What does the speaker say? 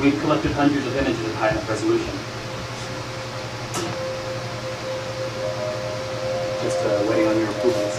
We've collected hundreds of images at high enough resolution. Just waiting on your approval.